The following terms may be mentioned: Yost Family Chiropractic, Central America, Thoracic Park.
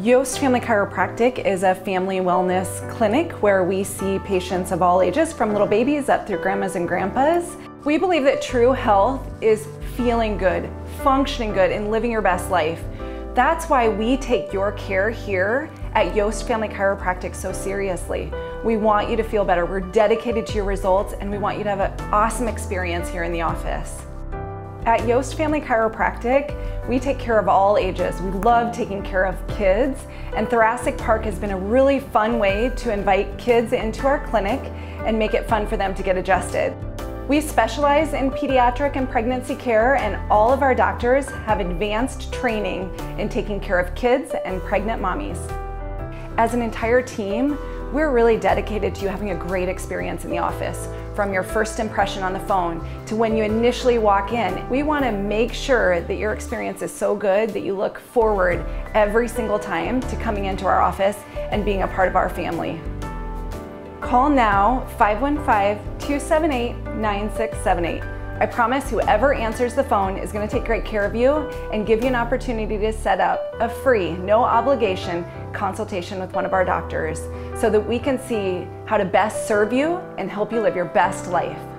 Yost Family Chiropractic is a family wellness clinic where we see patients of all ages, from little babies up through grandmas and grandpas. We believe that true health is feeling good, functioning good, and living your best life. That's why we take your care here at Yost Family Chiropractic so seriously. We want you to feel better. We're dedicated to your results, and we want you to have an awesome experience here in the office. At Yost Family Chiropractic, we take care of all ages. We love taking care of kids, and Thoracic Park has been a really fun way to invite kids into our clinic and make it fun for them to get adjusted. We specialize in pediatric and pregnancy care, and all of our doctors have advanced training in taking care of kids and pregnant mommies. As an entire team, we're really dedicated to you having a great experience in the office. From your first impression on the phone to when you initially walk in, we want to make sure that your experience is so good that you look forward every single time to coming into our office and being a part of our family. Call now, 515-278-9678. I promise whoever answers the phone is going to take great care of you and give you an opportunity to set up a free, no obligation consultation with one of our doctors so that we can see how to best serve you and help you live your best life.